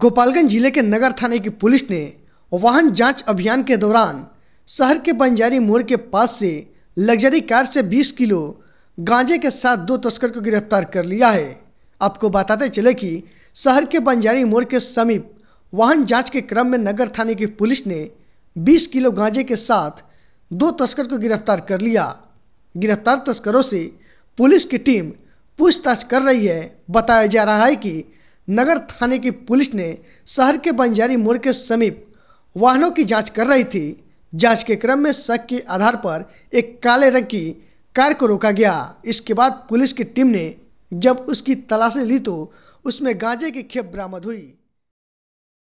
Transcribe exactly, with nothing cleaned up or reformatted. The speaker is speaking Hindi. गोपालगंज जिले के नगर थाने की पुलिस ने वाहन जांच अभियान के दौरान शहर के बंजारी मोड़ के पास से लग्जरी कार से बीस किलो गांजे के साथ दो तस्कर को गिरफ्तार कर लिया है। आपको बताते चले कि शहर के बंजारी मोड़ के समीप वाहन जांच के क्रम में नगर थाने की पुलिस ने बीस किलो गांजे के साथ दो तस्कर को गिरफ्तार कर लिया। गिरफ्तार तस्करों से पुलिस की टीम पूछताछ कर रही है। बताया जा रहा है कि नगर थाने की पुलिस ने शहर के बंजारी मोड़ के समीप वाहनों की जांच कर रही थी। जांच के क्रम में शक के आधार पर एक काले रंग की कार को रोका गया। इसके बाद पुलिस की टीम ने जब उसकी तलाशी ली तो उसमें गांजे की खेप बरामद हुई।